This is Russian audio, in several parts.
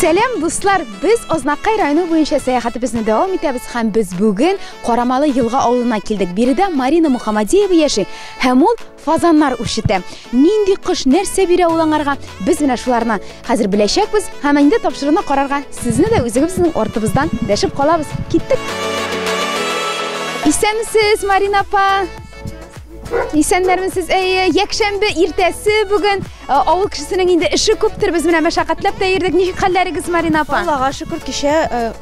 Сәлем, достар! Без Ознакай районы буенча саяхатыбызны дәвам итәбез һәм без бүген Карамалы елга авылына килдек. Биредә Марина Мухамадеева яши һәм ул фазаннар үрчетә. Нинди кыш нәрсә бирә ул аңарга? Без менә шуларны хәзер беләчәкбез һәм инде тапшыруны карарга сезне дә үзегезнең артыбыздан дәшеп калабыз. Киттек. Исәнмесез, Марина апа? Исәннәрмесез? Әйе, якшәмбе иртәсе бүген. Авыл кешесенең инде эше күптер. Без менә мәшәкатьләп тә йөрдек. Ничек хәлләрегез, Марина апа? Аллага шөкер, кичә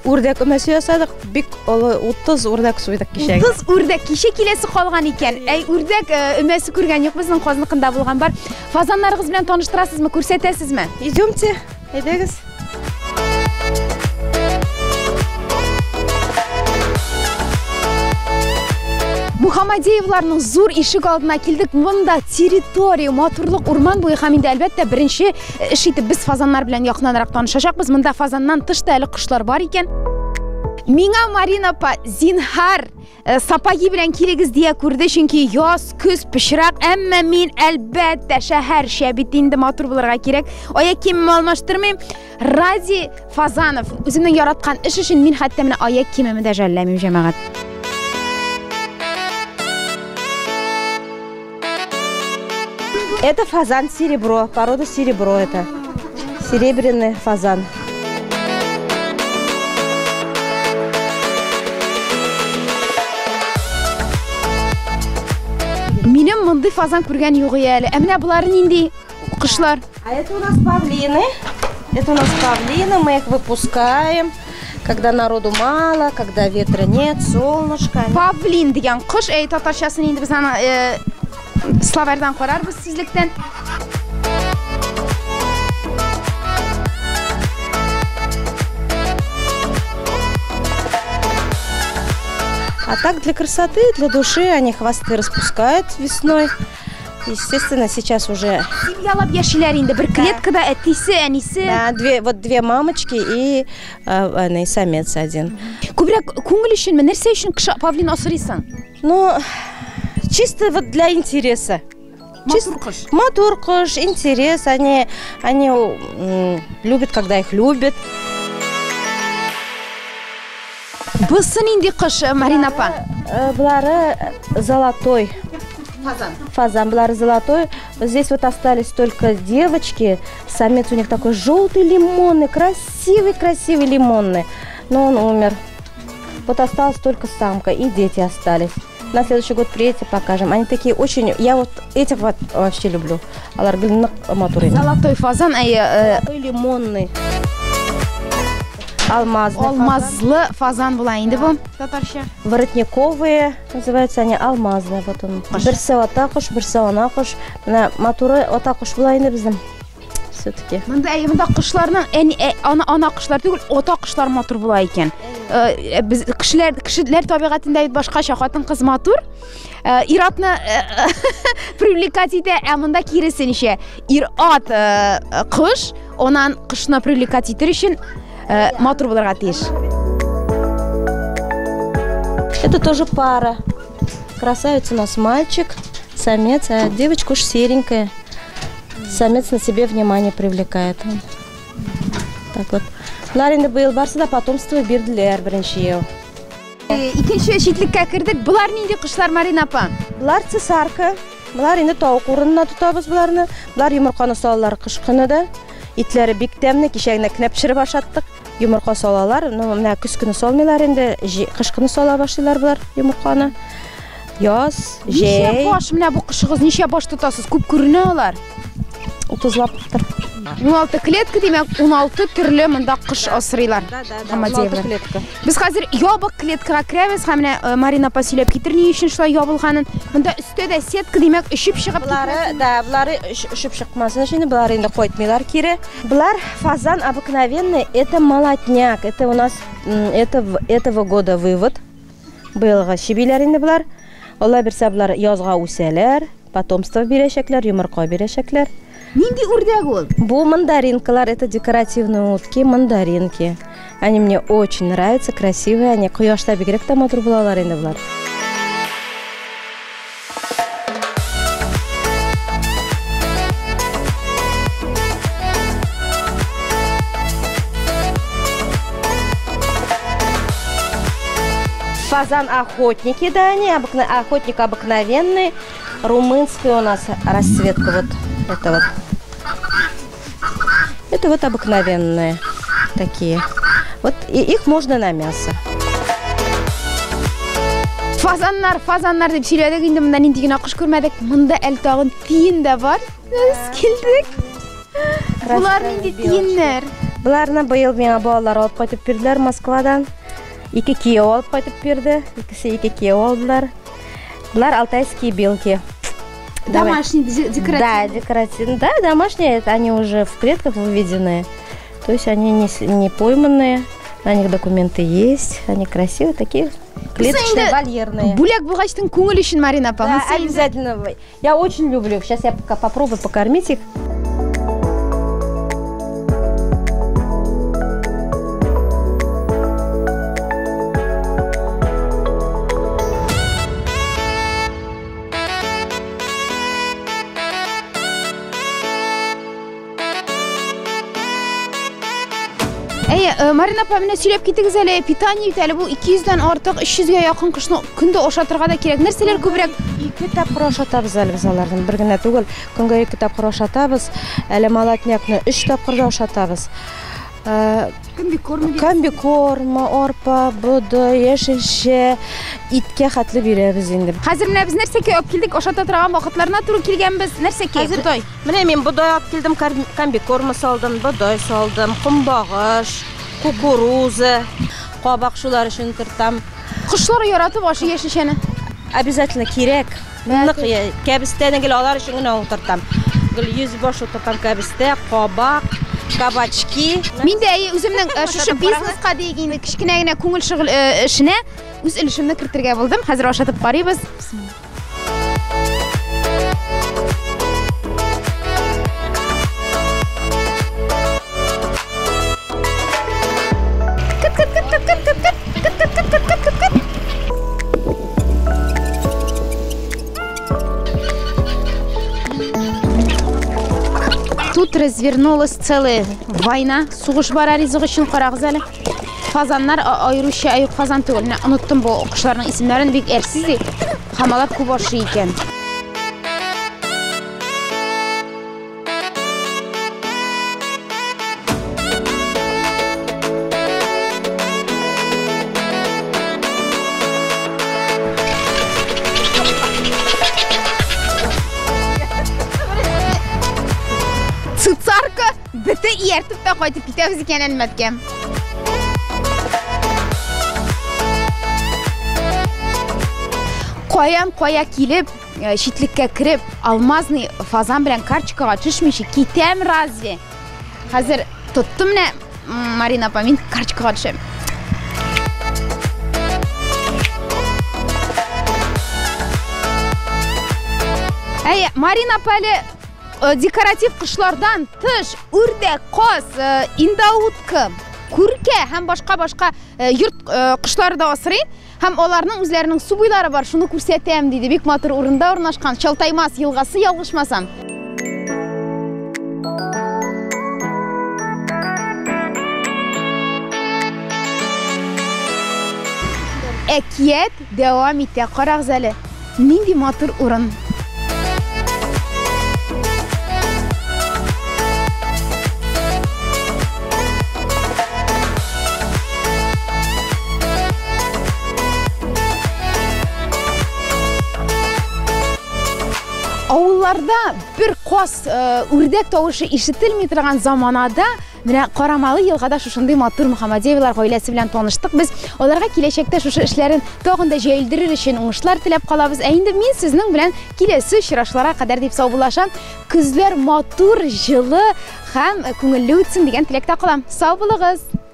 үрдәк өмәсе ясадык. Бик 30 үрдәк суйдык кичә. 30 үрдәк кичә киләсе калган икән. Әй, үрдәк өмәсе күргән юк, безнең казныкында булган бар. Фазаннарыгыз белән таныштырасызмы, күрсәтәсезме? Идемте, әйдәгез. Мухамадеевларның зур ишек алдына килдек. Монда территория, матурлык, урман буе һәм инде әлбәттә беренче эш итеп без фазаннар белән якыннанрак танышачакбыз. Монда фазаннан тыш та әле кышлар бар икән. Миңа Марина апа, зинһар, сапаги белән килегез дия күрде, чөнки яз, көз пишрак, әмма мин әлбәттә шәһәр шәбите инде матур булырга кирәк. Аяк киемемне алмаштырмыйм. Ради Фазанов, үземнең яраткан эш өчен мин хәтта менә аяк киемемне дә жәлләмим, җәмәгать. Это фазан серебро, порода серебро, это серебряный фазан. Минем монды фазан курган югыяли. А меня булар нинди кышлар? А это у нас павлины. Это у нас павлины, мы их выпускаем. Когда народу мало, когда ветра нет, солнышко. Павлин дигән кыш, әй татарчасын инде без аны Слава Эрдан карарбыз сезлектән. А так для красоты, для души они хвосты распускают весной. Естественно, сейчас уже... Семьялап яшиләр инде, бер клеткада әтисе, әнисе. Да, две мамочки и самец один. Күбрәк күңел өченме, нәрсә өчен кеше павлин асырыйсың? Ну... Чисто вот для интереса. Матуркыш, интерес. Они любят, когда их любят. Бысын инде кыш, Марина апа? Блары золотой. Фазан. Фазан, блары золотой. Здесь вот остались только девочки. Самец у них такой желтый лимонный, красивый-красивый лимонный. Но он умер. Вот осталась только самка, и дети остались. На следующий год приедете, покажем. Они такие очень... Я вот этих вот вообще люблю. Аларгильных матурин. Золотой фазан, золотой лимонный. Алмазный алмазлы фазан была инде бу, татарча. Воротниковые, называются они алмазные. Вот он. Берсе вот так уж, берсе вот так уж. Матуры вот так уж была инде біздің. Все-таки. Монда кышлардан ана кышлар түгел, ата кышлар матур була икән. Без кешеләр табигатендә бит башкача, хатын-кыз матур. Иратны привлекать итә, ә монда киресенчә. Ират кыш, анан кышны привлекать итер өчен матур булырга тиеш. Это тоже пара. Красавец у нас мальчик, самец, а девочка уж серенькая. Самец на себе внимание привлекает. Так вот. Ларинда был барсада потомство бир Лера Браншиева. Икенче эшитлеккә кирдек. Булар нинди кышлар, Марина апа? Булар цесарка. Булар инде тавык урынына тотабыз буларны. Булар йомырканы салалар кыш көнендә. Итләре бик тәмле, кишәгенә кнәп пешереп ашаттык. Йомырка салалар. Менә күз көне салмыйлар инде. Кыш көне сала башлыйлар булар йомырканы. Яз, җәй. Ничә баш менә бу кышыгыз, ничә баш тотасыз? Күп күренә алар. 16 клетка, демек 16 төрле монда кыш асрыйлар. Без хәзер ябык клеткага керәбез, һәм менә Марина апа сөйләп китер ни өчен шулай ябылганын. Монда өстә дә сетка, демек өшеп чыгып китмәсен. Булары өшеп чыкмасын өчен булар инде кайтмыйлар кире. Булар фазан обыкновенный, это молотняк. Это у нас этого года вывод. Быелгы чебиләр инде булар. Алла бирсә булар язга үсәләр. Потомство берешеклер, юморко берешеклер. Нинди урдяк ол? Бу мандаринкалар, это декоративные утки, мандаринки. Они мне очень нравятся, красивые. Они кояшта бигрек там отрубалар инде булар. фазан-охотники, да, они охотник обыкновенный, румынский у нас расцветка вот это вот. Это вот обыкновенные такие. Вот и их можно на мясо. Фазаннар, фазаннар деп сөйледік, енді мында нендеген ақыш көрмедік, мында әлі тағын тиын да бар. Біз келдік. Бұлар менде тиындар. Бұларына биыл мен балалар алып қайтып берділер Москвадан. Екі кие алып қайтып берді, екісі екі кие алдылар. Бұлар алтайские белки. Домашние, декоративные. Да, декоративные. Да, домашние, они уже в клетках выведены. То есть они не пойманные, на них документы есть, они красивые такие. Клеточные, вольерные. Буляк булгачтың көңіл үшін, Марина Павловна. Да, обязательно. Я очень люблю. Сейчас я пока попробую покормить их. Марина Павловна, сөйлеп кетіңіз әлі, питание үтәлі бұл 200-ден артық, 300-ге яқын күшіні күнді ошатырға да керек. Нәрселер көбірек? 2 тапқыр ошатабыз әлі біз алардың. Бір күні түгіл, күнгі 2 тапқыр ошатабыз, әлі малатнияқны 3 тапқыр да ошатабыз. Комби кормы, орпа, бұды, ешінші, итке қатлы береміз енді. Қазір міне біз нәрсеке өп келдік, ошата тұрған бақытларына тұру келген біз нәрсеке? Бұдой. Міне мен бұдой өп келдім, комби кормы салдым, бұдой салдым, құмбағыш, кукурузы, қабақшылар үшін тұртам. Құшылар яратып ашы ешіншені? Обязательно керек. Мұнық кәбістені кел алар үшін ғына ұтыртам. Гүл кабачки. Мен де өзімнің шүші бизнесқа дегенде кішкенәгіне көңіл шығыл ішіне өз үлішімді кіртірге болдым. Қазір ашатып бараймыз. Тут развернулась целая война. Сугыш бара ризык үшін қарағыз әлі. Фазаннар айрыша айып фазан түгіліне ұныттым бұл құштарының есімдерін бек әрсіздей. Қамалап көбашы екен. Ертіп та қайтып кетеміз екен әлмәтке. Қоям-қоя келіп, шетлікке кіріп, алмазный фазан білен карточкаға түшмеші кетем разве. Қазір тұттым не, Марина апа, мен карточкаға түшем. Әй, Марина апа әлі декоратив қышлардан тыш, үрдек, қос, индауытқы, күрке, әм башқа-башқа юрт қышлары да асырайын, әм оларының үзлерінің су бұйлары бар, шыны көрсетем дейді. Бек матыр орында орнашқан, Шалтаймас, елғасы, ялғышмасан. Әкиет, дәуам ете, қарағзәлі, ненде матыр орын. Ауылларда бір қос үрдек тауышы ешітілмей тұрған заманада Қарамалы елғада шушынды Матур Мухамадеевалар ғойласы білен тоныштық біз. Оларға келешекте шушы ішлерін тоғында жөйілдірір үшін ұңышлар тілеп қалабыз. Әйінді мен сізінің білен келесі шырашылара қадар деп саубылашам. Күзлер матур, жылы, қам көңілі өтсін деген тілекте қалам. Сау болыңыз!